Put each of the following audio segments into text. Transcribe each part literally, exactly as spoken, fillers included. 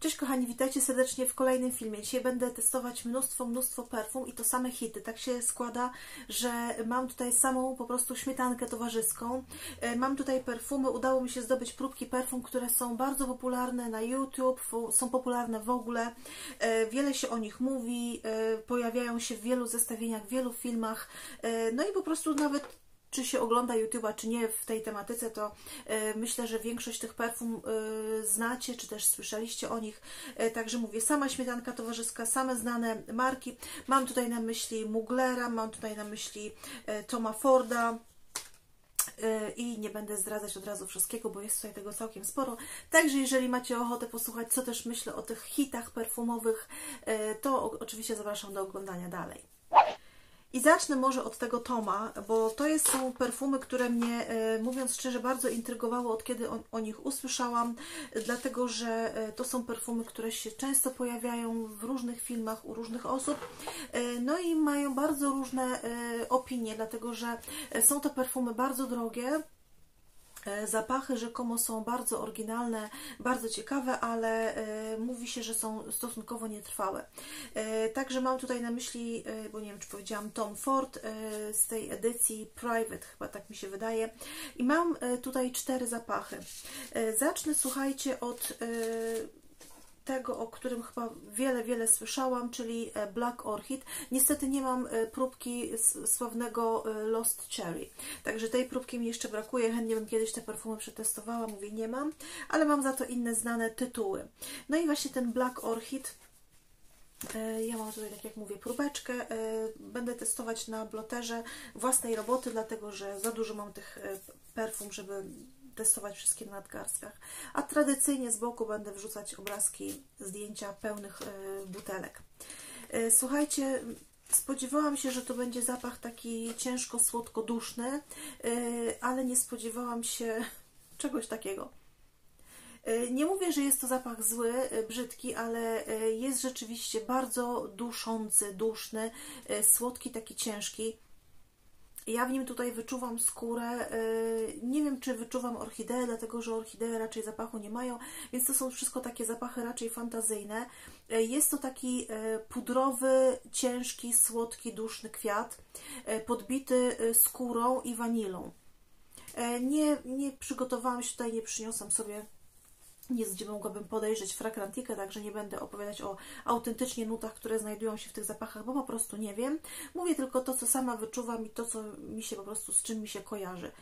Cześć kochani, witajcie serdecznie w kolejnym filmie. Dzisiaj będę testować mnóstwo, mnóstwo perfum i to same hity. Tak się składa, że mam tutaj samą po prostu śmietankę towarzyską. Mam tutaj perfumy, udało mi się zdobyć próbki perfum, które są bardzo popularne na YouTube, są popularne w ogóle. Wiele się o nich mówi, pojawiają się w wielu zestawieniach, w wielu filmach. No i po prostu nawet... czy się ogląda YouTube'a, czy nie w tej tematyce, to myślę, że większość tych perfum znacie, czy też słyszeliście o nich. Także mówię, sama śmietanka towarzyska, same znane marki. Mam tutaj na myśli Muglera, mam tutaj na myśli Toma Forda. I nie będę zdradzać od razu wszystkiego, bo jest tutaj tego całkiem sporo. Także jeżeli macie ochotę posłuchać, co też myślę o tych hitach perfumowych, to oczywiście zapraszam do oglądania dalej. I zacznę może od tego Toma, bo to jest, są perfumy, które mnie, mówiąc szczerze, bardzo intrygowało, od kiedy o, o nich usłyszałam, dlatego że to są perfumy, które się często pojawiają w różnych filmach u różnych osób, no i mają bardzo różne opinie, dlatego że są to perfumy bardzo drogie. Zapachy rzekomo są bardzo oryginalne, bardzo ciekawe, ale mówi się, że są stosunkowo nietrwałe. Także mam tutaj na myśli, bo nie wiem, czy powiedziałam, Tom Ford z tej edycji Private, chyba tak mi się wydaje. I mam tutaj cztery zapachy. Zacznę, słuchajcie, od tego, o którym chyba wiele, wiele słyszałam, czyli Black Orchid. Niestety nie mam próbki z sławnego Lost Cherry, także tej próbki mi jeszcze brakuje, chętnie bym kiedyś te perfumy przetestowała, mówię, nie mam, ale mam za to inne znane tytuły. No i właśnie ten Black Orchid, ja mam tutaj, tak jak mówię, próbeczkę, będę testować na bloterze własnej roboty, dlatego że za dużo mam tych perfum, żeby testować wszystkie na nadgarstkach, a tradycyjnie z boku będę wrzucać obrazki, zdjęcia pełnych butelek. Słuchajcie, spodziewałam się, że to będzie zapach taki ciężko słodkoduszny, ale nie spodziewałam się czegoś takiego. Nie mówię, że jest to zapach zły, brzydki, ale jest rzeczywiście bardzo duszący, duszny, słodki, taki ciężki. Ja w nim tutaj wyczuwam skórę, nie wiem, czy wyczuwam orchideę, dlatego że orchidee raczej zapachu nie mają, więc to są wszystko takie zapachy raczej fantazyjne. Jest to taki pudrowy, ciężki, słodki, duszny kwiat, podbity skórą i wanilą. Nie, nie przygotowałam się tutaj, nie przyniosłam sobie nic, gdzie mogłabym podejrzeć fragrantikę, także nie będę opowiadać o autentycznie nutach, które znajdują się w tych zapachach, bo po prostu nie wiem. Mówię tylko to, co sama wyczuwam i to, co mi się po prostu, z czym mi się kojarzy.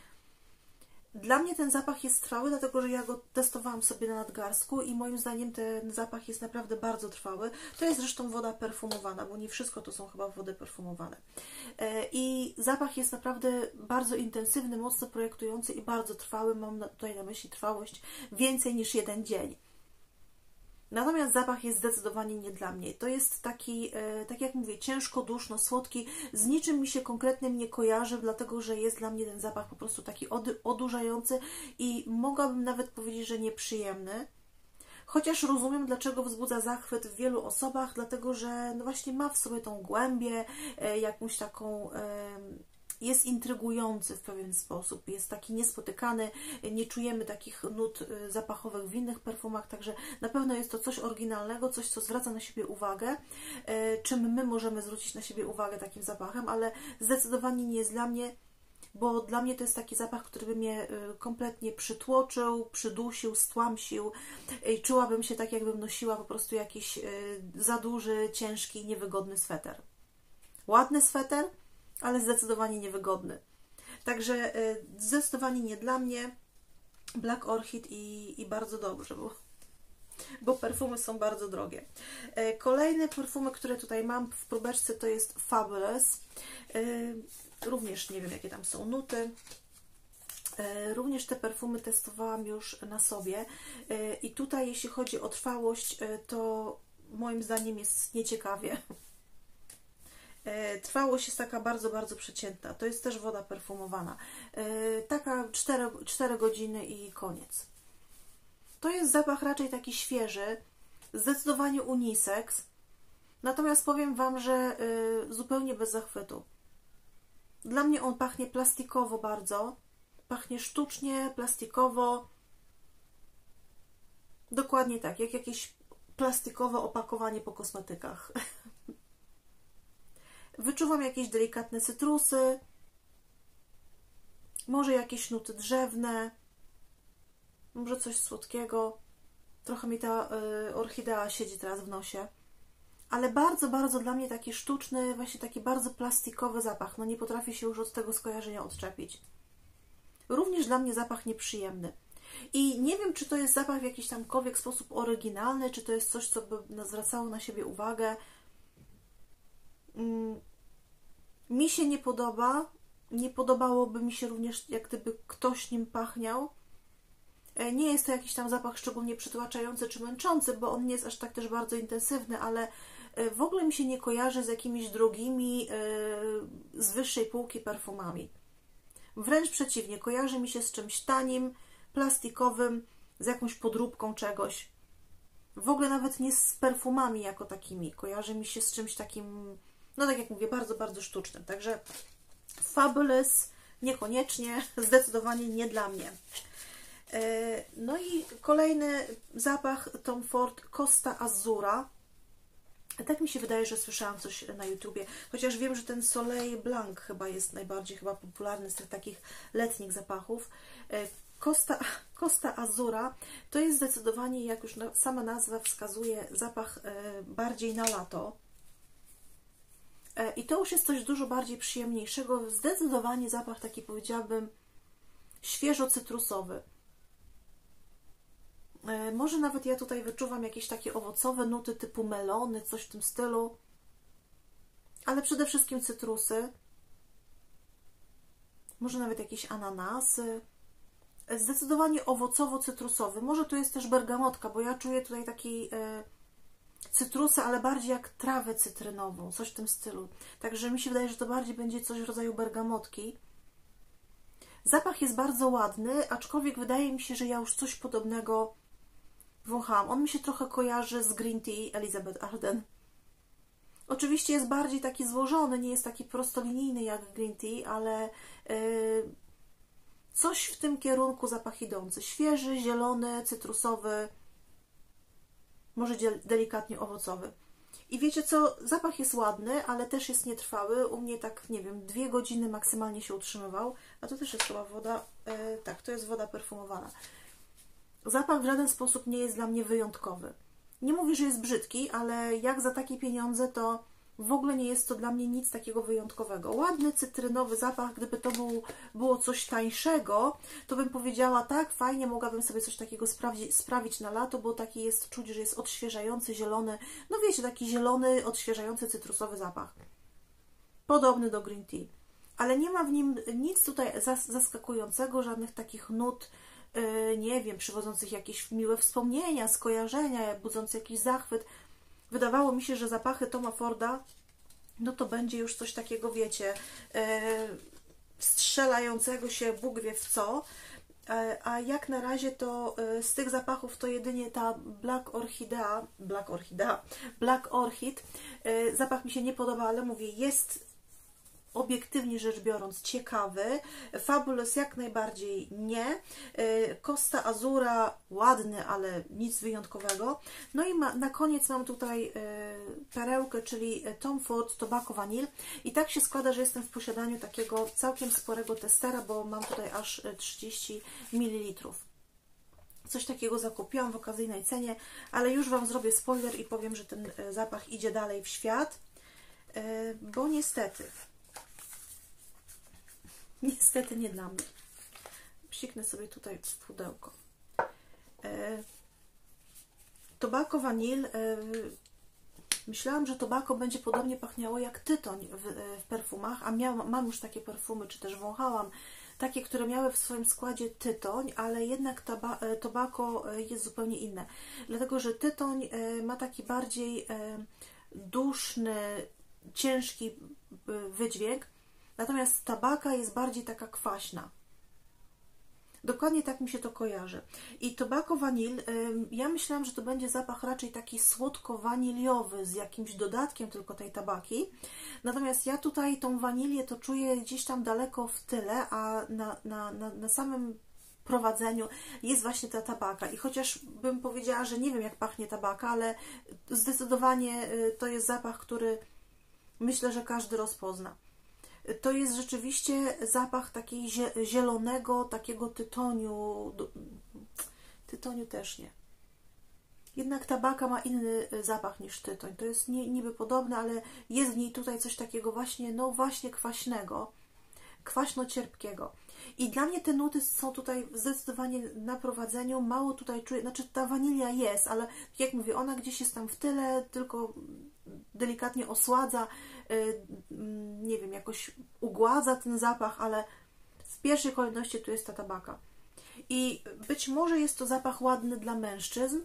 Dla mnie ten zapach jest trwały, dlatego że ja go testowałam sobie na nadgarstku i moim zdaniem ten zapach jest naprawdę bardzo trwały. To jest zresztą woda perfumowana, bo nie wszystko to są chyba wody perfumowane. I zapach jest naprawdę bardzo intensywny, mocno projektujący i bardzo trwały. Mam tutaj na myśli trwałość więcej niż jeden dzień. Natomiast zapach jest zdecydowanie nie dla mnie. To jest taki, tak jak mówię, ciężko, duszno, słodki. Z niczym mi się konkretnym nie kojarzy, dlatego że jest dla mnie ten zapach po prostu taki od, odurzający i mogłabym nawet powiedzieć, że nieprzyjemny. Chociaż rozumiem, dlaczego wzbudza zachwyt w wielu osobach, dlatego że no właśnie ma w sobie tą głębię, jakąś taką... Jest intrygujący w pewien sposób, jest taki niespotykany, nie czujemy takich nut zapachowych w innych perfumach, także na pewno jest to coś oryginalnego, coś, co zwraca na siebie uwagę, czym my możemy zwrócić na siebie uwagę takim zapachem, ale zdecydowanie nie jest dla mnie, bo dla mnie to jest taki zapach, który by mnie kompletnie przytłoczył, przydusił, stłamsił i czułabym się tak, jakbym nosiła po prostu jakiś za duży, ciężki, niewygodny sweter. Ładny sweter, ale zdecydowanie niewygodny. Także zdecydowanie nie dla mnie Black Orchid i, i bardzo dobrze, bo, bo perfumy są bardzo drogie. Kolejne perfumy, które tutaj mam w próbeczce, to jest Fabulous. Również nie wiem, jakie tam są nuty. Również te perfumy testowałam już na sobie i tutaj, jeśli chodzi o trwałość, to moim zdaniem jest nieciekawie. Trwałość jest taka bardzo, bardzo przeciętna. To jest też woda perfumowana. Taka cztery, cztery godziny i koniec. To jest zapach raczej taki świeży, zdecydowanie unisex. Natomiast powiem Wam, że zupełnie bez zachwytu. Dla mnie on pachnie plastikowo bardzo. Pachnie sztucznie, plastikowo. Dokładnie tak, jak jakieś plastikowe opakowanie po kosmetykach. Wyczuwam jakieś delikatne cytrusy, może jakieś nuty drzewne, może coś słodkiego. Trochę mi ta y, orchidea siedzi teraz w nosie. Ale bardzo, bardzo dla mnie taki sztuczny, właśnie taki bardzo plastikowy zapach. No nie potrafię się już od tego skojarzenia odczepić. Również dla mnie zapach nieprzyjemny. I nie wiem, czy to jest zapach w jakiś tamkolwiek sposób oryginalny, czy to jest coś, co by zwracało na siebie uwagę. Mm. Mi się nie podoba. Nie podobałoby mi się również, jak gdyby ktoś nim pachniał. Nie jest to jakiś tam zapach szczególnie przytłaczający czy męczący, bo on nie jest aż tak też bardzo intensywny, ale w ogóle mi się nie kojarzy z jakimiś drogimi, yy, z wyższej półki perfumami. Wręcz przeciwnie, kojarzy mi się z czymś tanim, plastikowym, z jakąś podróbką czegoś. W ogóle nawet nie z perfumami jako takimi. Kojarzy mi się z czymś takim, no tak jak mówię, bardzo, bardzo sztucznym. Także Fabulous niekoniecznie, zdecydowanie nie dla mnie. No i kolejny zapach Tom Ford Costa Azzurra. Tak mi się wydaje, że słyszałam coś na YouTubie, chociaż wiem, że ten Soleil Blanc chyba jest najbardziej chyba popularny z tych takich letnich zapachów. Costa, Costa Azzurra to jest zdecydowanie, jak już sama nazwa wskazuje, zapach bardziej na lato. I to już jest coś dużo bardziej przyjemniejszego. Zdecydowanie zapach taki, powiedziałabym, świeżo-cytrusowy. Może nawet ja tutaj wyczuwam jakieś takie owocowe nuty typu melony, coś w tym stylu, ale przede wszystkim cytrusy, może nawet jakieś ananasy, zdecydowanie owocowo-cytrusowy. Może tu jest też bergamotka, bo ja czuję tutaj takiej cytrusy, ale bardziej jak trawę cytrynową, coś w tym stylu. Także mi się wydaje, że to bardziej będzie coś w rodzaju bergamotki. Zapach jest bardzo ładny, aczkolwiek wydaje mi się, że ja już coś podobnego wąchałam. On mi się trochę kojarzy z Green Tea Elizabeth Arden. Oczywiście jest bardziej taki złożony, nie jest taki prostolinijny jak Green Tea, ale yy, coś w tym kierunku zapach idący. Świeży, zielony, cytrusowy, może delikatnie owocowy. I wiecie co? Zapach jest ładny, ale też jest nietrwały. U mnie tak, nie wiem, dwie godziny maksymalnie się utrzymywał. A to też jest chyba woda, e, tak, to jest woda perfumowana. Zapach w żaden sposób nie jest dla mnie wyjątkowy. Nie mówię, że jest brzydki, ale jak za takie pieniądze, to w ogóle nie jest to dla mnie nic takiego wyjątkowego. Ładny, cytrynowy zapach, gdyby to był, było coś tańszego, to bym powiedziała, tak, fajnie, mogłabym sobie coś takiego sprawi sprawić na lato, bo taki jest, czuć, że jest odświeżający, zielony, no wiecie, taki zielony, odświeżający, cytrusowy zapach. Podobny do Green Tea. Ale nie ma w nim nic tutaj zas zaskakującego, żadnych takich nut, yy, nie wiem, przywodzących jakieś miłe wspomnienia, skojarzenia, budzących jakiś zachwyt. Wydawało mi się, że zapachy Toma Forda, no to będzie już coś takiego, wiecie, yy, strzelającego się Bóg wie w co. Yy, a jak na razie to yy, z tych zapachów to jedynie ta Black Orchidea, Black Orchidea, Black Orchid, yy, zapach mi się nie podoba, ale mówię, jest obiektywnie rzecz biorąc ciekawy. Fabulous jak najbardziej nie. Costa Azzurra ładny, ale nic wyjątkowego. No i ma, na koniec mam tutaj perełkę, czyli Tom Ford Tobacco Vanille. I tak się składa, że jestem w posiadaniu takiego całkiem sporego testera, bo mam tutaj aż trzydzieści mililitrów. Coś takiego zakupiłam w okazyjnej cenie, ale już Wam zrobię spoiler i powiem, że ten zapach idzie dalej w świat, bo niestety... Niestety nie dla mnie. Psiknę sobie tutaj w pudełko. E, Tobacco Vanille. E, myślałam, że tobacco będzie podobnie pachniało jak tytoń w, w perfumach, a miałam, mam już takie perfumy, czy też wąchałam, takie, które miały w swoim składzie tytoń, ale jednak taba, tobacco jest zupełnie inne. Dlatego, że tytoń e, ma taki bardziej e, duszny, ciężki wydźwięk. Natomiast tabaka jest bardziej taka kwaśna. Dokładnie tak mi się to kojarzy. I Tobacco Vanille, ja myślałam, że to będzie zapach raczej taki słodko-waniliowy, z jakimś dodatkiem tylko tej tabaki. Natomiast ja tutaj tą wanilię to czuję gdzieś tam daleko w tyle, a na, na, na, na samym prowadzeniu jest właśnie ta tabaka. I chociaż bym powiedziała, że nie wiem, jak pachnie tabaka, ale zdecydowanie to jest zapach, który myślę, że każdy rozpozna. To jest rzeczywiście zapach takiej zielonego, takiego tytoniu. Tytoniu też nie. Jednak tabaka ma inny zapach niż tytoń. To jest niby podobne, ale jest w niej tutaj coś takiego właśnie, no właśnie kwaśnego, kwaśno-cierpkiego. I dla mnie te nuty są tutaj zdecydowanie na prowadzeniu. Mało tutaj czuję, znaczy ta wanilia jest, ale jak mówię, ona gdzieś jest tam w tyle, tylko delikatnie osładza, nie wiem, jakoś ugładza ten zapach, ale w pierwszej kolejności tu jest ta tabaka. I być może jest to zapach ładny dla mężczyzn,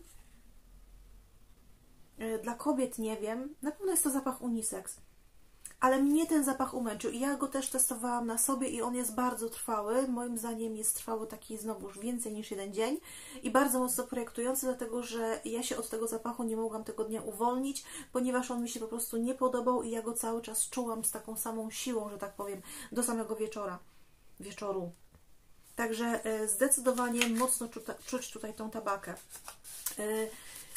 dla kobiet nie wiem, na pewno jest to zapach unisex, ale mnie ten zapach umęczył i ja go też testowałam na sobie i on jest bardzo trwały, moim zdaniem jest trwały taki znowuż więcej niż jeden dzień i bardzo mocno projektujący, dlatego że ja się od tego zapachu nie mogłam tego dnia uwolnić, ponieważ on mi się po prostu nie podobał i ja go cały czas czułam z taką samą siłą, że tak powiem, do samego wieczora, wieczoru. Także zdecydowanie mocno czuć tutaj tą tabakę.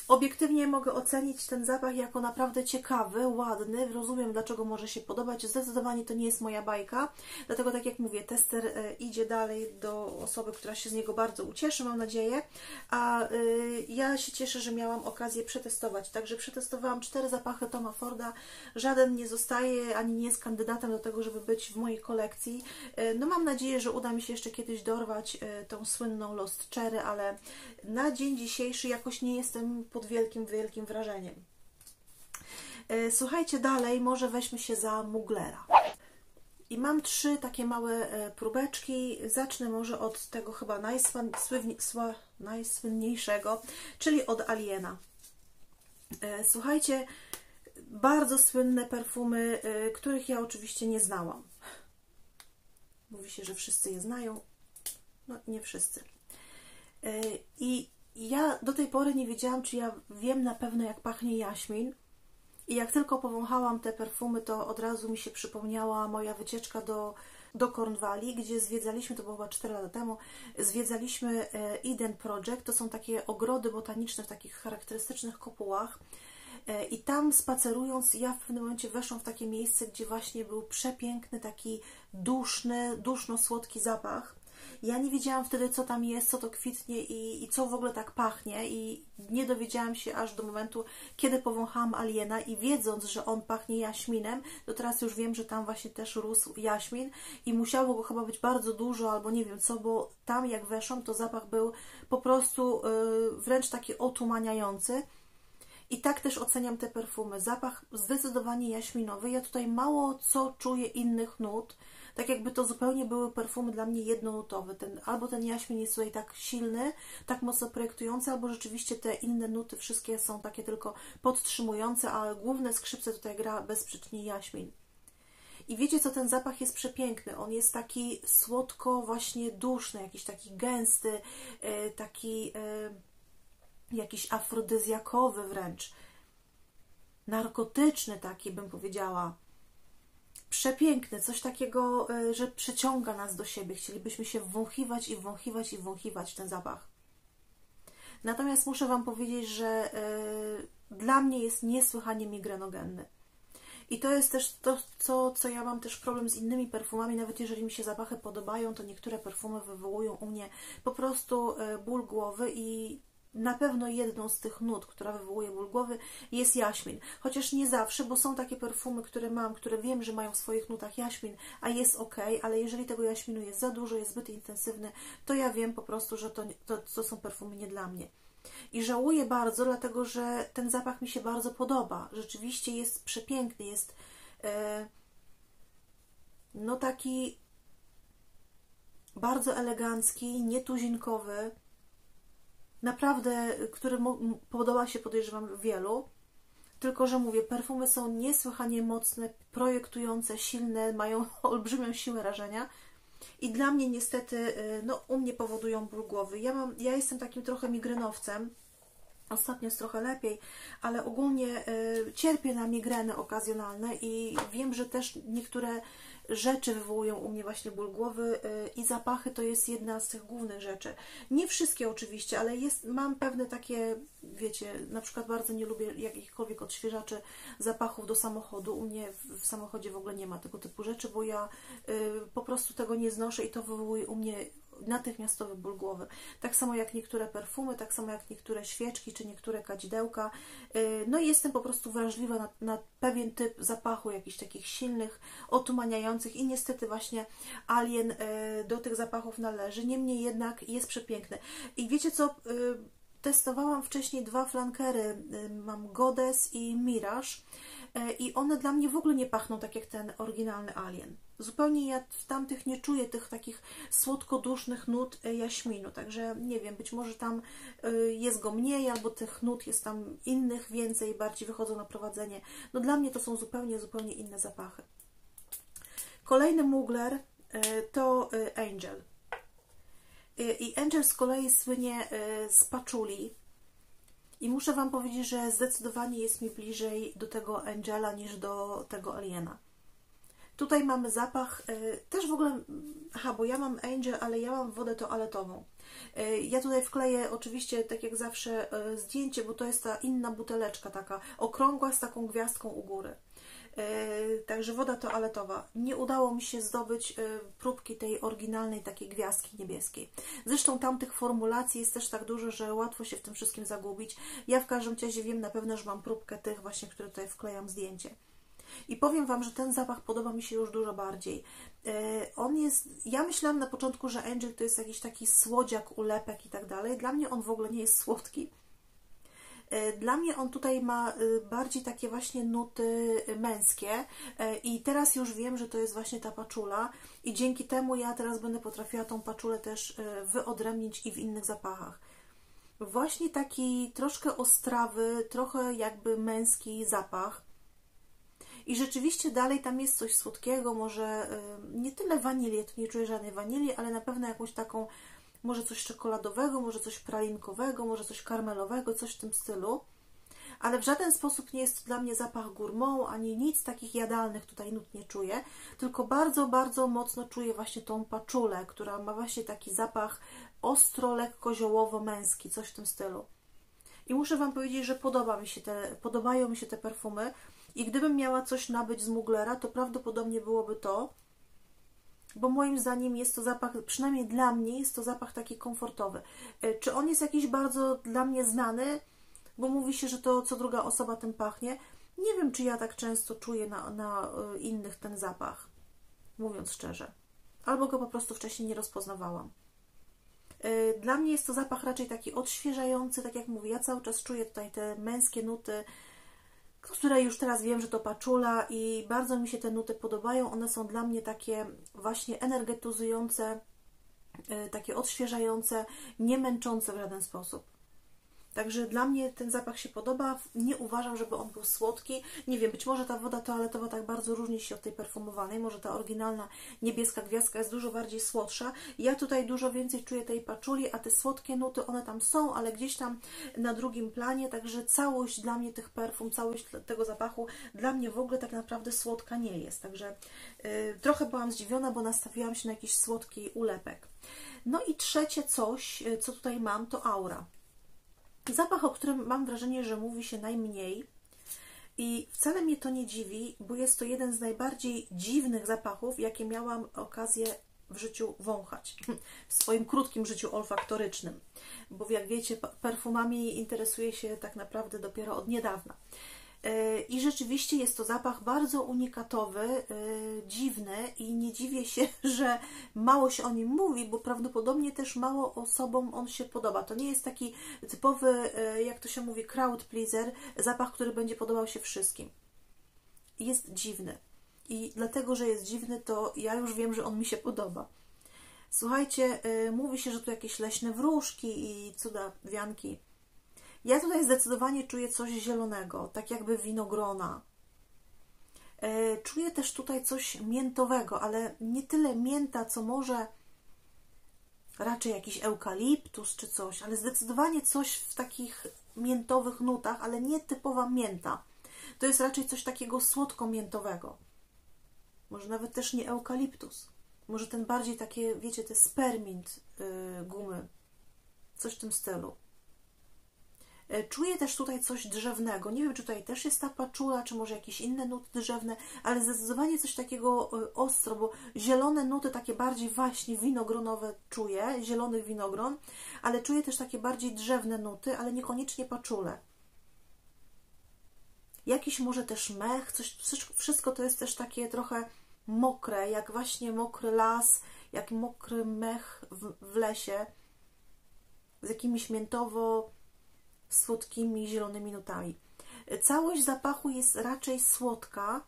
Obiektywnie mogę ocenić ten zapach jako naprawdę ciekawy, ładny, rozumiem, dlaczego może się podobać, zdecydowanie to nie jest moja bajka, dlatego tak jak mówię, tester idzie dalej do osoby, która się z niego bardzo ucieszy, mam nadzieję, a ja się cieszę, że miałam okazję przetestować, także przetestowałam cztery zapachy Toma Forda, żaden nie zostaje, ani nie jest kandydatem do tego, żeby być w mojej kolekcji, no mam nadzieję, że uda mi się jeszcze kiedyś dorwać tą słynną Lost Cherry, ale na dzień dzisiejszy jakoś nie jestem pod wielkim, wielkim wrażeniem. Słuchajcie, dalej może weźmy się za Muglera. I mam trzy takie małe próbeczki. Zacznę może od tego chyba najsłynniejszego, czyli od Aliena. Słuchajcie, bardzo słynne perfumy, których ja oczywiście nie znałam. Mówi się, że wszyscy je znają. No, nie wszyscy. I ja do tej pory nie wiedziałam, czy ja wiem na pewno, jak pachnie jaśmin. I jak tylko powąchałam te perfumy, to od razu mi się przypomniała moja wycieczka do, do Kornwali, gdzie zwiedzaliśmy, to było chyba cztery lata temu, zwiedzaliśmy Eden Project. To są takie ogrody botaniczne w takich charakterystycznych kopułach. I tam spacerując, ja w pewnym momencie weszłam w takie miejsce, gdzie właśnie był przepiękny, taki duszny, duszno-słodki zapach. Ja nie wiedziałam wtedy, co tam jest, co to kwitnie i, i co w ogóle tak pachnie i nie dowiedziałam się aż do momentu, kiedy powąchałam Aliena i wiedząc, że on pachnie jaśminem, to teraz już wiem, że tam właśnie też rósł jaśmin i musiało go chyba być bardzo dużo albo nie wiem co, bo tam jak weszłam, to zapach był po prostu yy, wręcz taki otumaniający. I tak też oceniam te perfumy. Zapach zdecydowanie jaśminowy. Ja tutaj mało co czuję innych nut. Tak jakby to zupełnie były perfumy dla mnie jednonutowe. Ten, albo ten jaśmin jest tutaj tak silny, tak mocno projektujący, albo rzeczywiście te inne nuty wszystkie są takie tylko podtrzymujące, a główne skrzypce tutaj gra bezprzecznie jaśmin. I wiecie co, ten zapach jest przepiękny. On jest taki słodko właśnie duszny, jakiś taki gęsty, taki jakiś afrodyzjakowy wręcz, narkotyczny taki bym powiedziała, przepiękny, coś takiego, że przyciąga nas do siebie, chcielibyśmy się wąchiwać i wąchiwać i wąchiwać ten zapach. Natomiast muszę Wam powiedzieć, że yy, dla mnie jest niesłychanie migrenogenny. I to jest też to, co, co ja mam też problem z innymi perfumami, nawet jeżeli mi się zapachy podobają, to niektóre perfumy wywołują u mnie po prostu ból głowy i na pewno jedną z tych nut, która wywołuje ból głowy, jest jaśmin. Chociaż nie zawsze, bo są takie perfumy, które mam, które wiem, że mają w swoich nutach jaśmin, a jest ok, ale jeżeli tego jaśminu jest za dużo, jest zbyt intensywny, to ja wiem po prostu, że to, to, to są perfumy nie dla mnie. I żałuję bardzo, dlatego że ten zapach mi się bardzo podoba. Rzeczywiście jest przepiękny, jest yy, no taki bardzo elegancki, nietuzinkowy, naprawdę, który podoba się, podejrzewam, wielu, tylko że mówię, perfumy są niesłychanie mocne, projektujące, silne, mają olbrzymią siłę rażenia i dla mnie niestety, no u mnie powodują ból głowy. Ja, mam, ja jestem takim trochę migrenowcem, Ostatnio jest trochę lepiej, ale ogólnie y, cierpię na migreny okazjonalne i wiem, że też niektóre rzeczy wywołują u mnie właśnie ból głowy y, i zapachy to jest jedna z tych głównych rzeczy. Nie wszystkie oczywiście, ale jest, mam pewne takie, wiecie, na przykład bardzo nie lubię jakichkolwiek odświeżaczy zapachów do samochodu. U mnie w, w samochodzie w ogóle nie ma tego typu rzeczy, bo ja y, po prostu tego nie znoszę i to wywołuje u mnie natychmiastowy ból głowy. Tak samo jak niektóre perfumy, tak samo jak niektóre świeczki, czy niektóre kadzidełka. No i jestem po prostu wrażliwa na, na pewien typ zapachu, jakichś takich silnych, otumaniających i niestety właśnie Alien do tych zapachów należy. Niemniej jednak jest przepiękny. I wiecie co? Testowałam wcześniej dwa flankery. Mam Goddess i Mirage. I one dla mnie w ogóle nie pachną tak jak ten oryginalny Alien. Zupełnie ja w tamtych nie czuję tych takich słodkodusznych nut jaśminu, także nie wiem, być może tam jest go mniej, albo tych nut jest tam innych więcej, bardziej wychodzą na prowadzenie. No dla mnie to są zupełnie, zupełnie inne zapachy. Kolejny Mugler to Angel. I Angel z kolei słynie z paczuli. I muszę Wam powiedzieć, że zdecydowanie jest mi bliżej do tego Angela niż do tego Aliena. Tutaj mamy zapach, y, też w ogóle, aha, bo ja mam Angel, ale ja mam wodę toaletową. Y, ja tutaj wkleję oczywiście, tak jak zawsze, y, zdjęcie, bo to jest ta inna buteleczka taka, okrągła z taką gwiazdką u góry. Y, także woda toaletowa. Nie udało mi się zdobyć y, próbki tej oryginalnej takiej gwiazdki niebieskiej. Zresztą tamtych formulacji jest też tak dużo, że łatwo się w tym wszystkim zagubić. Ja w każdym razie wiem na pewno, że mam próbkę tych właśnie, które tutaj wklejam zdjęcie. I powiem Wam, że ten zapach podoba mi się już dużo bardziej. On jest, ja myślałam na początku, że Angel to jest jakiś taki słodziak, ulepek i tak dalej. Dla mnie on w ogóle nie jest słodki. Dla mnie on tutaj ma bardziej takie właśnie nuty męskie i teraz już wiem, że to jest właśnie ta paczula i dzięki temu ja teraz będę potrafiła tą paczulę też wyodrębnić i w innych zapachach. Właśnie taki troszkę ostrawy, trochę jakby męski zapach. I rzeczywiście dalej tam jest coś słodkiego, może nie tyle wanilii, ja tu nie czuję żadnej wanilii, ale na pewno jakąś taką, może coś czekoladowego, może coś pralinkowego, może coś karmelowego, coś w tym stylu. Ale w żaden sposób nie jest to dla mnie zapach gourmand, ani nic takich jadalnych tutaj nut nie czuję, tylko bardzo, bardzo mocno czuję właśnie tą paczulę, która ma właśnie taki zapach ostro, lekko ziołowo-męski, coś w tym stylu. I muszę Wam powiedzieć, że podoba mi się te, podobają mi się te perfumy. I gdybym miała coś nabyć z Muglera, to prawdopodobnie byłoby to, bo moim zdaniem jest to zapach, przynajmniej dla mnie, jest to zapach taki komfortowy. Czy on jest jakiś bardzo dla mnie znany, bo mówi się, że to co druga osoba tym pachnie? Nie wiem, czy ja tak często czuję na, na innych ten zapach, mówiąc szczerze. Albo go po prostu wcześniej nie rozpoznawałam. Dla mnie jest to zapach raczej taki odświeżający, tak jak mówię, ja cały czas czuję tutaj te męskie nuty, które już teraz wiem, że to paczula i bardzo mi się te nuty podobają. One są dla mnie takie właśnie energetyzujące, takie odświeżające, nie męczące w żaden sposób. Także dla mnie ten zapach się podoba. Nie uważam, żeby on był słodki. Nie wiem, być może ta woda toaletowa tak bardzo różni się od tej perfumowanej. Może ta oryginalna niebieska gwiazdka jest dużo bardziej słodsza. Ja tutaj dużo więcej czuję tej paczuli, a te słodkie nuty, one tam są, ale gdzieś tam na drugim planie. Także całość dla mnie tych perfum, całość tego zapachu dla mnie w ogóle tak naprawdę słodka nie jest. Także yy, trochę byłam zdziwiona, bo nastawiłam się na jakiś słodki ulepek. No i trzecie coś, co tutaj mam, to Aura. Zapach, o którym mam wrażenie, że mówi się najmniej i wcale mnie to nie dziwi, bo jest to jeden z najbardziej dziwnych zapachów, jakie miałam okazję w życiu wąchać, w swoim krótkim życiu olfaktorycznym, bo jak wiecie, perfumami interesuję się tak naprawdę dopiero od niedawna. I rzeczywiście jest to zapach bardzo unikatowy, dziwny i nie dziwię się, że mało się o nim mówi, bo prawdopodobnie też mało osobom on się podoba. To nie jest taki typowy, jak to się mówi, crowd pleaser, zapach, który będzie podobał się wszystkim. Jest dziwny i dlatego, że jest dziwny, to ja już wiem, że on mi się podoba. Słuchajcie, mówi się, że tu jakieś leśne wróżki i cuda wianki. Ja tutaj zdecydowanie czuję coś zielonego, tak jakby winogrona. Czuję też tutaj coś miętowego, ale nie tyle mięta, co może raczej jakiś eukaliptus czy coś, ale zdecydowanie coś w takich miętowych nutach, ale nie typowa mięta. To jest raczej coś takiego słodko-miętowego. Może nawet też nie eukaliptus. Może ten bardziej takie, wiecie, te spermint yy, gumy. Coś w tym stylu. Czuję też tutaj coś drzewnego. Nie wiem, czy tutaj też jest ta paczula, czy może jakieś inne nuty drzewne, ale zdecydowanie coś takiego ostro, bo zielone nuty, takie bardziej właśnie winogronowe czuję, zielony winogron, ale czuję też takie bardziej drzewne nuty, ale niekoniecznie paczule. Jakiś może też mech, coś, wszystko to jest też takie trochę mokre, jak właśnie mokry las, jak mokry mech w, w lesie, z jakimiś miętowo słodkimi, zielonymi nutami. Całość zapachu jest raczej słodka,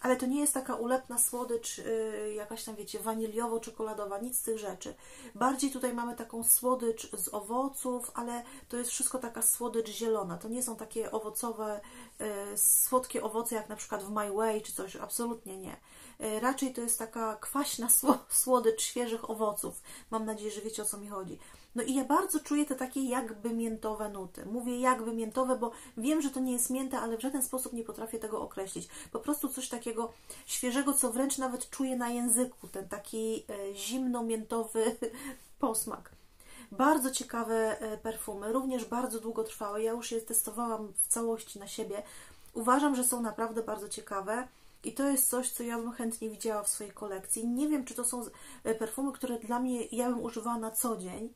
ale to nie jest taka ulepna słodycz, yy, jakaś tam, wiecie, waniliowo-czekoladowa, nic z tych rzeczy. Bardziej tutaj mamy taką słodycz z owoców, ale to jest wszystko taka słodycz zielona. To nie są takie owocowe, yy, słodkie owoce, jak na przykład w My Way czy coś, absolutnie nie. Yy, raczej to jest taka kwaśna słodycz świeżych owoców. Mam nadzieję, że wiecie, o co mi chodzi. No i ja bardzo czuję te takie jakby miętowe nuty. Mówię jakby miętowe, bo wiem, że to nie jest mięta, ale w żaden sposób nie potrafię tego określić. Po prostu coś takiego świeżego, co wręcz nawet czuję na języku. Ten taki zimno-miętowy posmak. Bardzo ciekawe perfumy, również bardzo długotrwałe. Ja już je testowałam w całości na siebie. Uważam, że są naprawdę bardzo ciekawe. I to jest coś, co ja bym chętnie widziała w swojej kolekcji. Nie wiem, czy to są perfumy, które dla mnie, ja bym używała na co dzień,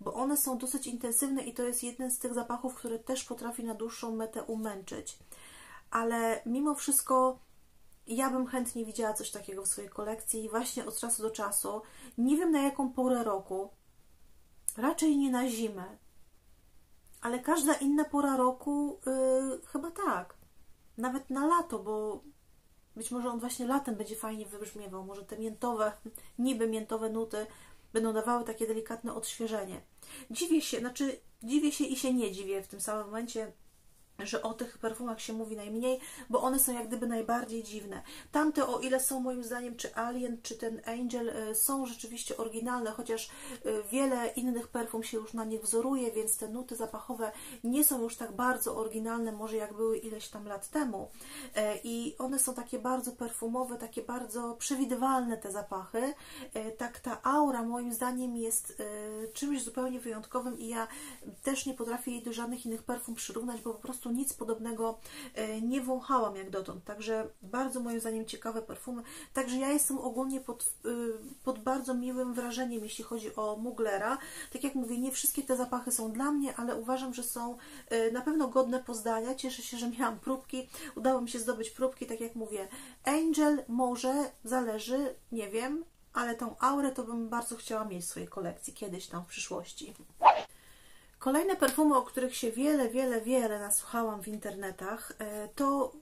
bo one są dosyć intensywne i to jest jeden z tych zapachów, który też potrafi na dłuższą metę umęczyć. Ale mimo wszystko ja bym chętnie widziała coś takiego w swojej kolekcji właśnie od czasu do czasu. Nie wiem, na jaką porę roku, raczej nie na zimę, ale każda inna pora roku yy, chyba tak. Nawet na lato, bo być może on właśnie latem będzie fajnie wybrzmiewał. Może te miętowe, niby miętowe nuty będą dawały takie delikatne odświeżenie. Dziwię się, znaczy dziwię się i się nie dziwię w tym samym momencie, że o tych perfumach się mówi najmniej, bo one są jak gdyby najbardziej dziwne. Tamte, o ile są moim zdaniem, czy Alien, czy ten Angel, są rzeczywiście oryginalne, chociaż wiele innych perfum się już na nich wzoruje, więc te nuty zapachowe nie są już tak bardzo oryginalne, może jak były ileś tam lat temu. I one są takie bardzo perfumowe, takie bardzo przewidywalne te zapachy. Tak ta aura moim zdaniem jest czymś zupełnie wyjątkowym i ja też nie potrafię jej do żadnych innych perfum przyrównać, bo po prostu nic podobnego nie wąchałam jak dotąd, także bardzo moim zdaniem ciekawe perfumy, także ja jestem ogólnie pod, pod bardzo miłym wrażeniem, jeśli chodzi o Muglera. Tak jak mówię, nie wszystkie te zapachy są dla mnie, ale uważam, że są na pewno godne poznania. Cieszę się, że miałam próbki, udało mi się zdobyć próbki, tak jak mówię, Angel może, zależy, nie wiem, ale tą aurę to bym bardzo chciała mieć w swojej kolekcji kiedyś tam w przyszłości. Kolejne perfumy, o których się wiele, wiele, wiele nasłuchałam w internetach, to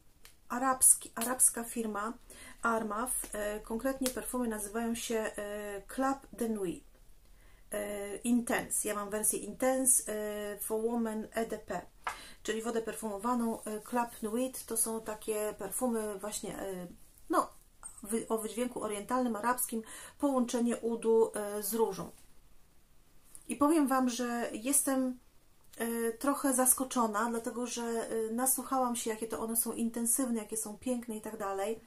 arabski, arabska firma Armaf. Konkretnie perfumy nazywają się Club de Nuit Intense. Ja mam wersję Intense for Women E D P, czyli wodę perfumowaną. Club Nuit to są takie perfumy właśnie, no, o wydźwięku orientalnym, arabskim, połączenie udu z różą. I powiem Wam, że jestem trochę zaskoczona, dlatego że nasłuchałam się, jakie to one są intensywne, jakie są piękne i tak dalej.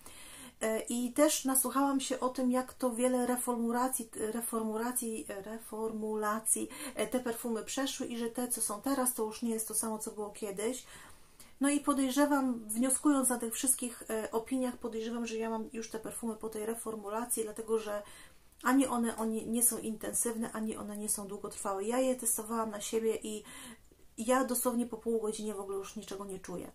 I też nasłuchałam się o tym, jak to wiele reformulacji, reformulacji, reformulacji te perfumy przeszły i że te, co są teraz, to już nie jest to samo, co było kiedyś. No i podejrzewam, wnioskując na tych wszystkich opiniach, podejrzewam, że ja mam już te perfumy po tej reformulacji, dlatego że ani one, one nie są intensywne, ani one nie są długotrwałe. Ja je testowałam na siebie i ja dosłownie po pół godziny w ogóle już niczego nie czuję.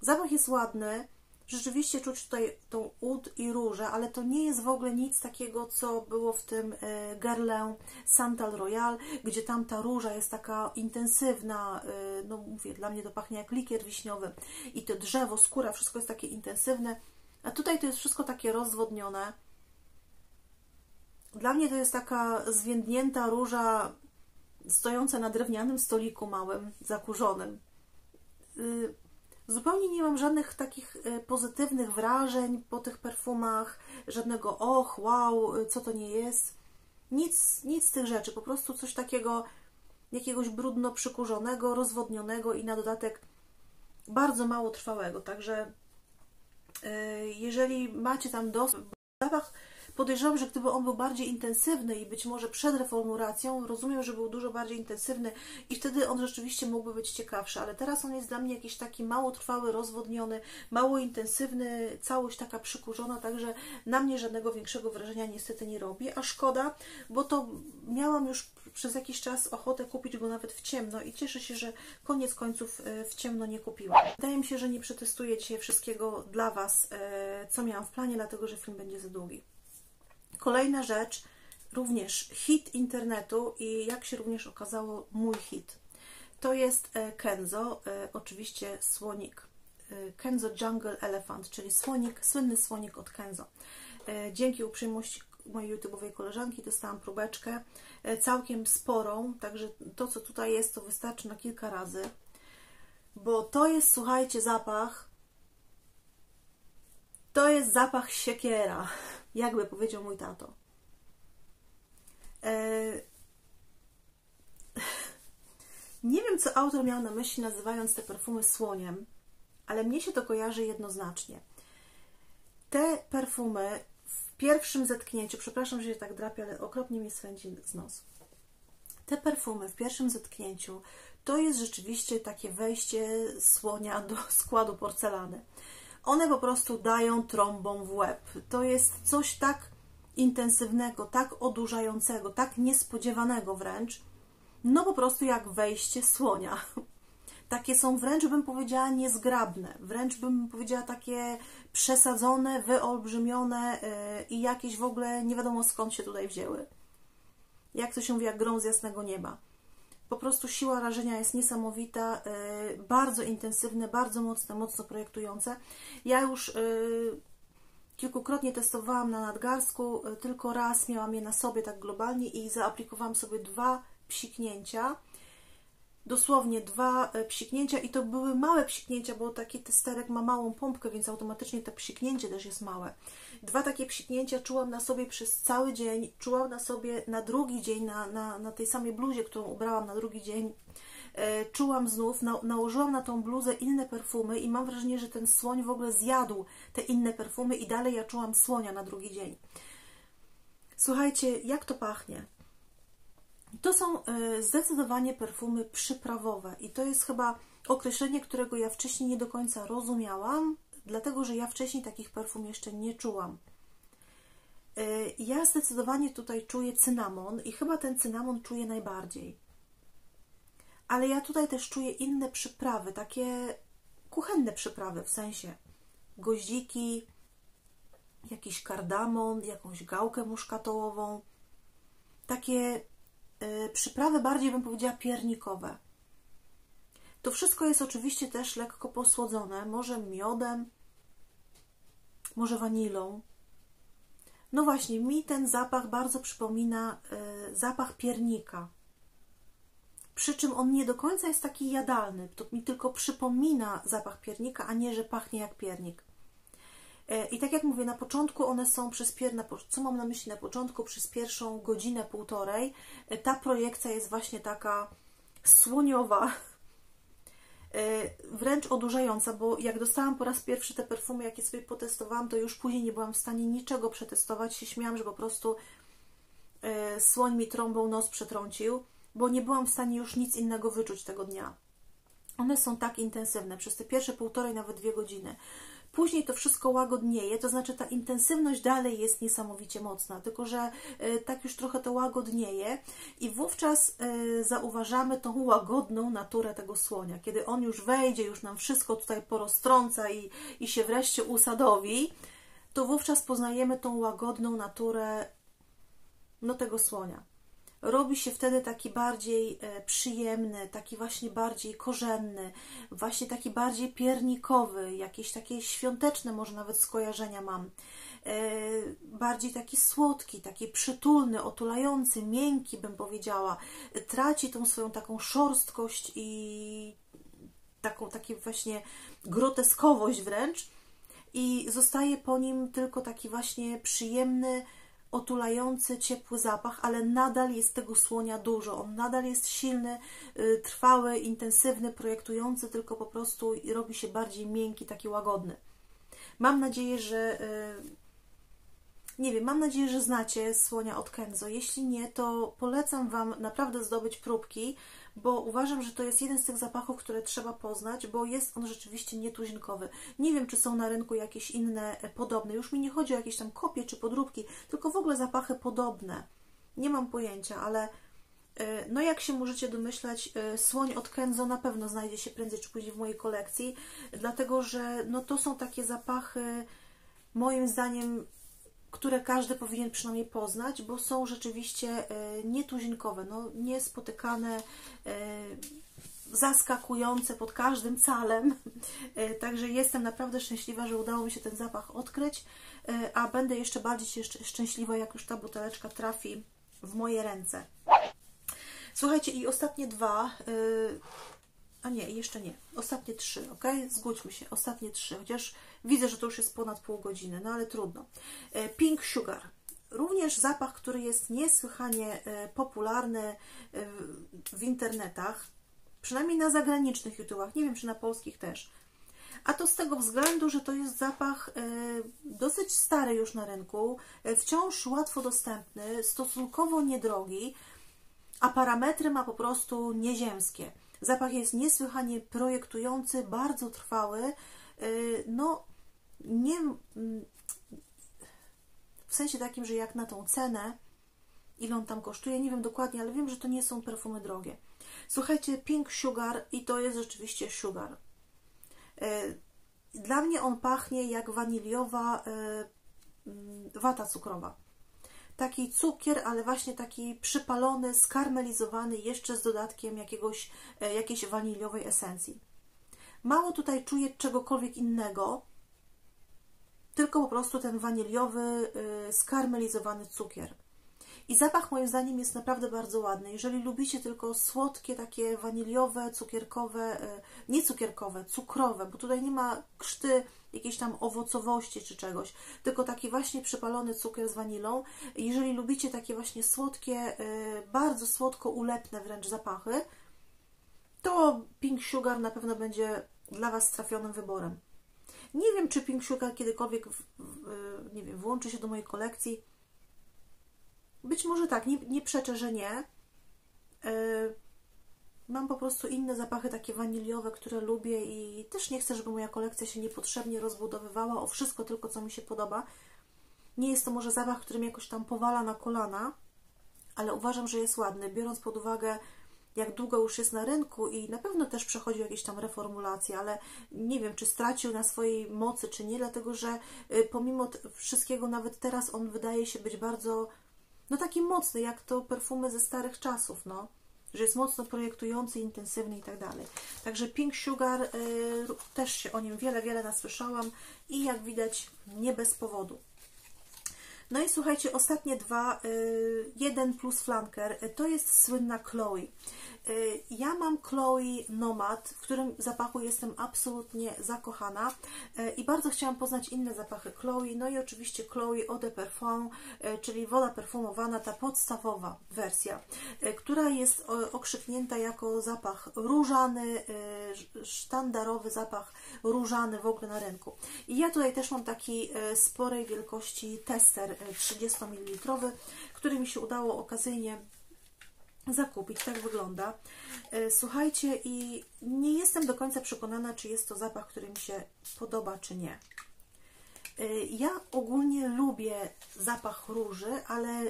Zapach jest ładny, rzeczywiście czuć tutaj tą ud i różę, ale to nie jest w ogóle nic takiego, co było w tym Guerlain Santal Royale, gdzie tam ta róża jest taka intensywna, no mówię, dla mnie to pachnie jak likier wiśniowy i to drzewo, skóra, wszystko jest takie intensywne, a tutaj to jest wszystko takie rozwodnione. Dla mnie to jest taka zwiędnięta róża stojąca na drewnianym stoliku małym, zakurzonym. Zupełnie nie mam żadnych takich pozytywnych wrażeń po tych perfumach, żadnego och, wow, co to nie jest. Nic, nic z tych rzeczy, po prostu coś takiego jakiegoś brudno przykurzonego, rozwodnionego i na dodatek bardzo mało trwałego. Także jeżeli macie tam dosyć, zapach, podejrzewam, że gdyby on był bardziej intensywny i być może przed reformulacją, rozumiem, że był dużo bardziej intensywny i wtedy on rzeczywiście mógłby być ciekawszy, ale teraz on jest dla mnie jakiś taki mało trwały, rozwodniony, mało intensywny, całość taka przykurzona, także na mnie żadnego większego wrażenia niestety nie robi, a szkoda, bo to miałam już przez jakiś czas ochotę kupić go nawet w ciemno i cieszę się, że koniec końców w ciemno nie kupiłam. Wydaje mi się, że nie przetestuję dzisiaj wszystkiego dla Was, co miałam w planie, dlatego że film będzie za długi. Kolejna rzecz, również hit internetu i jak się również okazało mój hit, to jest Kenzo, oczywiście słonik, Kenzo Jungle Elephant, czyli słonik, słynny słonik od Kenzo. Dzięki uprzejmości mojej youtube'owej koleżanki dostałam próbeczkę, całkiem sporą, także to co tutaj jest to wystarczy na kilka razy, bo to jest, słuchajcie, zapach, to jest zapach siekiera. Jakby powiedział mój tato. Eee... Nie wiem, co autor miał na myśli, nazywając te perfumy słoniem, ale mnie się to kojarzy jednoznacznie. Te perfumy w pierwszym zetknięciu, przepraszam, że się tak drapię, ale okropnie mi swędzi z nosu. Te perfumy w pierwszym zetknięciu to jest rzeczywiście takie wejście słonia do składu porcelany. One po prostu dają trąbą w łeb. To jest coś tak intensywnego, tak odurzającego, tak niespodziewanego wręcz, no po prostu jak wejście słonia. Takie są wręcz, bym powiedziała, niezgrabne, wręcz bym powiedziała takie przesadzone, wyolbrzymione i jakieś w ogóle nie wiadomo skąd się tutaj wzięły. Jak to się mówi, jak grom z jasnego nieba. Po prostu siła rażenia jest niesamowita, yy, bardzo intensywne, bardzo mocne, mocno projektujące. Ja już yy, kilkukrotnie testowałam na nadgarstku, yy, tylko raz miałam je na sobie tak globalnie i zaaplikowałam sobie dwa psiknięcia, dosłownie dwa yy, psiknięcia i to były małe psiknięcia, bo taki testerek ma małą pompkę, więc automatycznie to psiknięcie też jest małe. Dwa takie psiknięcia czułam na sobie przez cały dzień, czułam na sobie na drugi dzień, na, na, na tej samej bluzie, którą ubrałam na drugi dzień, e, czułam znów, na, nałożyłam na tą bluzę inne perfumy i mam wrażenie, że ten słoń w ogóle zjadł te inne perfumy i dalej ja czułam słonia na drugi dzień. Słuchajcie, jak to pachnie? To są e, zdecydowanie perfumy przyprawowe i to jest chyba określenie, którego ja wcześniej nie do końca rozumiałam, dlatego że ja wcześniej takich perfum jeszcze nie czułam. Ja zdecydowanie tutaj czuję cynamon i chyba ten cynamon czuję najbardziej. Ale ja tutaj też czuję inne przyprawy, takie kuchenne przyprawy, w sensie goździki, jakiś kardamon, jakąś gałkę muszkatołową. Takie przyprawy bardziej, bym powiedziała, piernikowe. To wszystko jest oczywiście też lekko posłodzone, może miodem, może wanilą. No właśnie, mi ten zapach bardzo przypomina y, zapach piernika. Przy czym on nie do końca jest taki jadalny, to mi tylko przypomina zapach piernika, a nie, że pachnie jak piernik. Y, I tak jak mówię, na początku one są przez pierwszą, co mam na myśli na początku, przez pierwszą godzinę, półtorej, y, ta projekcja jest właśnie taka słoniowa, wręcz odurzająca, bo jak dostałam po raz pierwszy te perfumy, jakie sobie potestowałam, to już później nie byłam w stanie niczego przetestować, się śmiałam, że po prostu słoń mi trąbą nos przetrącił, bo nie byłam w stanie już nic innego wyczuć tego dnia. One są tak intensywne, przez te pierwsze półtorej, nawet dwie godziny. Później to wszystko łagodnieje, to znaczy ta intensywność dalej jest niesamowicie mocna, tylko że tak już trochę to łagodnieje i wówczas zauważamy tą łagodną naturę tego słonia. Kiedy on już wejdzie, już nam wszystko tutaj poroztrąca i, i się wreszcie usadowi, to wówczas poznajemy tą łagodną naturę no, tego słonia. Robi się wtedy taki bardziej przyjemny, taki właśnie bardziej korzenny, właśnie taki bardziej piernikowy, jakieś takie świąteczne może nawet skojarzenia mam. Bardziej taki słodki, taki przytulny, otulający, miękki bym powiedziała. Traci tą swoją taką szorstkość i taką takie właśnie groteskowość wręcz i zostaje po nim tylko taki właśnie przyjemny, otulający, ciepły zapach, ale nadal jest tego słonia dużo. On nadal jest silny, trwały, intensywny, projektujący, tylko po prostu robi się bardziej miękki, taki łagodny. Mam nadzieję, że... Nie wiem, mam nadzieję, że znacie słonia od Kenzo. Jeśli nie, to polecam Wam naprawdę zdobyć próbki, bo uważam, że to jest jeden z tych zapachów, które trzeba poznać, bo jest on rzeczywiście nietuzinkowy. Nie wiem, czy są na rynku jakieś inne podobne. Już mi nie chodzi o jakieś tam kopie czy podróbki, tylko w ogóle zapachy podobne. Nie mam pojęcia, ale no jak się możecie domyślać, słoń od Kenzo na pewno znajdzie się prędzej czy później w mojej kolekcji, dlatego że no to są takie zapachy, moim zdaniem, które każdy powinien przynajmniej poznać, bo są rzeczywiście nietuzinkowe, no, niespotykane, zaskakujące pod każdym calem. Także jestem naprawdę szczęśliwa, że udało mi się ten zapach odkryć, a będę jeszcze bardziej szczęśliwa, jak już ta buteleczka trafi w moje ręce. Słuchajcie, i ostatnie dwa... A nie, jeszcze nie. Ostatnie trzy, ok? Zgódźmy się. Ostatnie trzy, chociaż widzę, że to już jest ponad pół godziny, no ale trudno. Pink Sugar. Również zapach, który jest niesłychanie popularny w internetach, przynajmniej na zagranicznych YouTubach, nie wiem, czy na polskich też. A to z tego względu, że to jest zapach dosyć stary już na rynku, wciąż łatwo dostępny, stosunkowo niedrogi, a parametry ma po prostu nieziemskie. Zapach jest niesłychanie projektujący, bardzo trwały, no nie, w sensie takim, że jak na tą cenę, ile on tam kosztuje, nie wiem dokładnie, ale wiem, że to nie są perfumy drogie. Słuchajcie, Pink Sugar i to jest rzeczywiście sugar. Dla mnie on pachnie jak waniliowa wata cukrowa. Taki cukier, ale właśnie taki przypalony, skarmelizowany, jeszcze z dodatkiem jakiegoś, jakiejś waniliowej esencji. Mało tutaj czuję czegokolwiek innego, tylko po prostu ten waniliowy, skarmelizowany cukier. I zapach moim zdaniem jest naprawdę bardzo ładny. Jeżeli lubicie tylko słodkie, takie waniliowe, cukierkowe, nie cukierkowe, cukrowe, bo tutaj nie ma krzty jakiejś tam owocowości czy czegoś, tylko taki właśnie przypalony cukier z wanilą. Jeżeli lubicie takie właśnie słodkie, bardzo słodko ulepne wręcz zapachy, to Pink Sugar na pewno będzie dla Was trafionym wyborem. Nie wiem, czy Pink Sugar kiedykolwiek w, w, nie wiem, włączy się do mojej kolekcji. Być może tak, nie, nie przeczę, że nie. Yy, mam po prostu inne zapachy takie waniliowe, które lubię i też nie chcę, żeby moja kolekcja się niepotrzebnie rozbudowywała o wszystko tylko, co mi się podoba. Nie jest to może zapach, który mnie jakoś tam powala na kolana, ale uważam, że jest ładny, biorąc pod uwagę, jak długo już jest na rynku i na pewno też przechodził jakieś tam reformulacje, ale nie wiem, czy stracił na swojej mocy, czy nie, dlatego że pomimo wszystkiego nawet teraz on wydaje się być bardzo... No taki mocny, jak to perfumy ze starych czasów, no. Że jest mocno projektujący, intensywny i tak dalej. Także Pink Sugar, y, też się o nim wiele, wiele nasłyszałam i jak widać nie bez powodu. No i słuchajcie, ostatnie dwa, y, jeden plus flanker, y, to jest słynna Chloe. Y, ja mam Chloe Nomad, w którym zapachu jestem absolutnie zakochana y, i bardzo chciałam poznać inne zapachy Chloe, no i oczywiście Chloe Eau de Parfum, y, czyli woda perfumowana, ta podstawowa wersja, y, która jest o, okrzyknięta jako zapach różany, y, sztandarowy zapach różany w ogóle na rynku. I ja tutaj też mam taki y, sporej wielkości tester, trzydzieści mililitrów, który mi się udało okazyjnie zakupić. Tak wygląda. Słuchajcie, i nie jestem do końca przekonana, czy jest to zapach, który mi się podoba, czy nie. Ja ogólnie lubię zapach róży, ale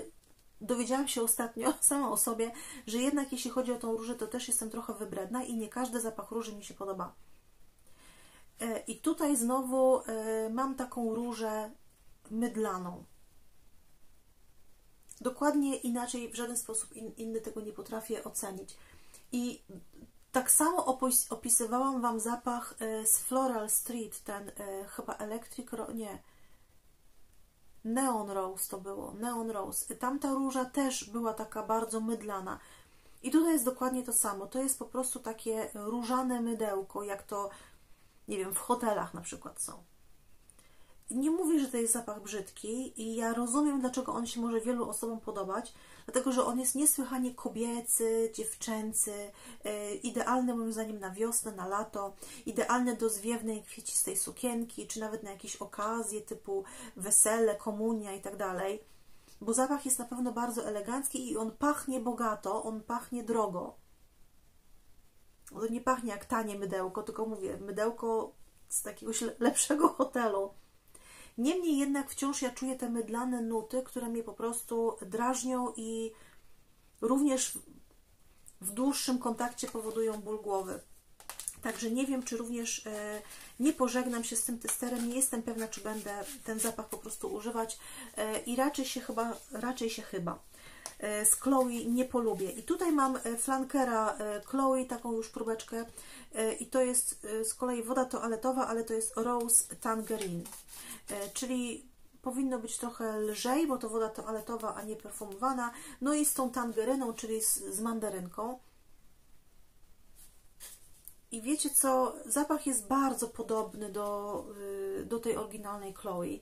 dowiedziałam się ostatnio sama o sobie, że jednak jeśli chodzi o tą różę, to też jestem trochę wybredna i nie każdy zapach róży mi się podoba. I tutaj znowu mam taką różę mydlaną. Dokładnie inaczej, w żaden sposób inny tego nie potrafię ocenić. I tak samo opisywałam Wam zapach z Floral Street, ten chyba Electric, nie, Neon Rose to było, Neon Rose. Tamta róża też była taka bardzo mydlana. I tutaj jest dokładnie to samo, to jest po prostu takie różane mydełko, jak to, nie wiem, w hotelach na przykład są. nie mówię, że to jest zapach brzydki i ja rozumiem, dlaczego on się może wielu osobom podobać, dlatego, że on jest niesłychanie kobiecy, dziewczęcy, yy, idealny moim zdaniem na wiosnę, na lato, idealny do zwiewnej, kwiecistej sukienki, czy nawet na jakieś okazje typu wesele, komunia i tak dalej, bo zapach jest na pewno bardzo elegancki i on pachnie bogato, on pachnie drogo. To nie pachnie jak tanie mydełko, tylko mówię, mydełko z jakiegoś lepszego hotelu. Niemniej jednak wciąż ja czuję te mydlane nuty, które mnie po prostu drażnią i również w dłuższym kontakcie powodują ból głowy. Także nie wiem, czy również nie pożegnam się z tym testerem, nie jestem pewna, czy będę ten zapach po prostu używać i raczej się chyba, raczej się chyba z Chloe nie polubię. I tutaj mam flankera Chloe, taką już próbeczkę i to jest z kolei woda toaletowa, ale to jest Rose Tangerine, czyli powinno być trochę lżej, bo to woda toaletowa, a nie perfumowana, no i z tą tangeryną, czyli z, z mandarynką. I wiecie co, zapach jest bardzo podobny do, do tej oryginalnej Chloe.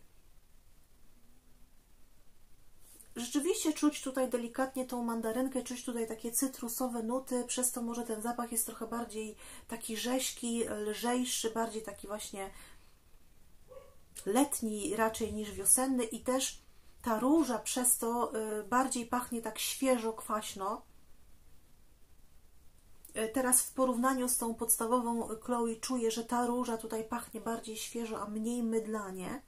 Rzeczywiście czuć tutaj delikatnie tą mandarynkę, czuć tutaj takie cytrusowe nuty, przez to może ten zapach jest trochę bardziej taki rześki, lżejszy, bardziej taki właśnie letni raczej niż wiosenny i też ta róża przez to bardziej pachnie tak świeżo, kwaśno. Teraz w porównaniu z tą podstawową Chloe czuję, że ta róża tutaj pachnie bardziej świeżo, a mniej mydlanie.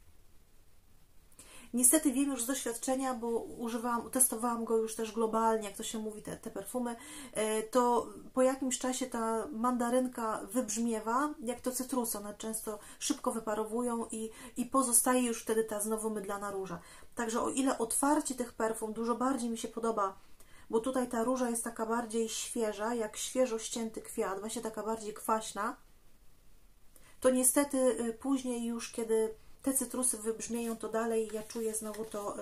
Niestety wiem już z doświadczenia, bo używałam, testowałam go już też globalnie, jak to się mówi, te, te perfumy, to po jakimś czasie ta mandarynka wybrzmiewa, jak to cytrusy, one często szybko wyparowują i, i pozostaje już wtedy ta znowu mydlana róża. Także o ile otwarcie tych perfum dużo bardziej mi się podoba, bo tutaj ta róża jest taka bardziej świeża, jak świeżo ścięty kwiat, właśnie taka bardziej kwaśna, to niestety później już, kiedy te cytrusy wybrzmieją, to dalej ja czuję znowu to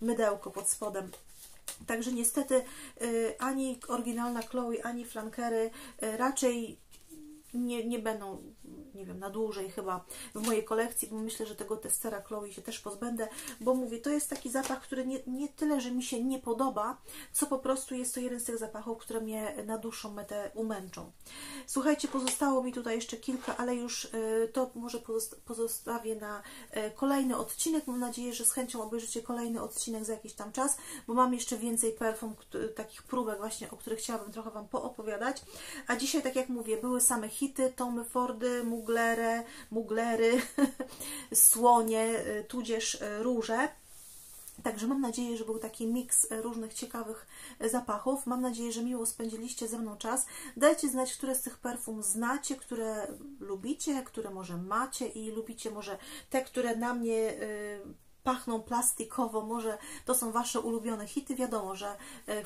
mydełko pod spodem. Także niestety ani oryginalna Chloe, ani flankery raczej nie, nie będą, nie wiem, na dłużej chyba w mojej kolekcji, bo myślę, że tego testera Chloe się też pozbędę, bo mówię, to jest taki zapach, który nie, nie tyle, że mi się nie podoba, co po prostu jest to jeden z tych zapachów, które mnie na dłuższą metę umęczą. Słuchajcie, pozostało mi tutaj jeszcze kilka, ale już to może pozostawię na kolejny odcinek. Mam nadzieję, że z chęcią obejrzycie kolejny odcinek za jakiś tam czas, bo mam jeszcze więcej perfum, takich próbek właśnie, o których chciałabym trochę Wam poopowiadać. A dzisiaj, tak jak mówię, były same hity, Tomy Fordy, Muglere, Muglery, słonie, tudzież róże. Także mam nadzieję, że był taki miks różnych ciekawych zapachów. Mam nadzieję, że miło spędziliście ze mną czas. Dajcie znać, które z tych perfum znacie, które lubicie, które może macie i lubicie może te, które na mnie Yy, pachną plastikowo, może to są Wasze ulubione hity, wiadomo, że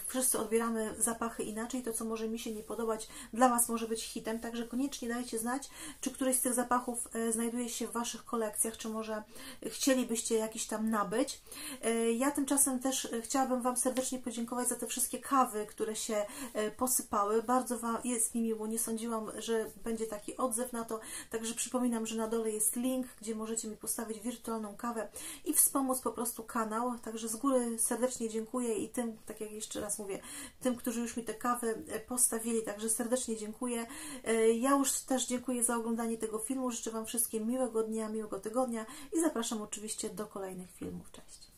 wszyscy odbieramy zapachy inaczej, to co może mi się nie podobać, dla Was może być hitem, także koniecznie dajcie znać, czy któryś z tych zapachów znajduje się w Waszych kolekcjach, czy może chcielibyście jakiś tam nabyć. Ja tymczasem też chciałabym Wam serdecznie podziękować za te wszystkie kawy, które się posypały, bardzo Wam jest mi miło, nie sądziłam, że będzie taki odzew na to, także przypominam, że na dole jest link, gdzie możecie mi postawić wirtualną kawę i wspomnieć pomóc po prostu kanał, także z góry serdecznie dziękuję i tym, tak jak jeszcze raz mówię, tym, którzy już mi te kawy postawili, także serdecznie dziękuję. Ja już też dziękuję za oglądanie tego filmu, życzę Wam wszystkim miłego dnia, miłego tygodnia i zapraszam oczywiście do kolejnych filmów. Cześć!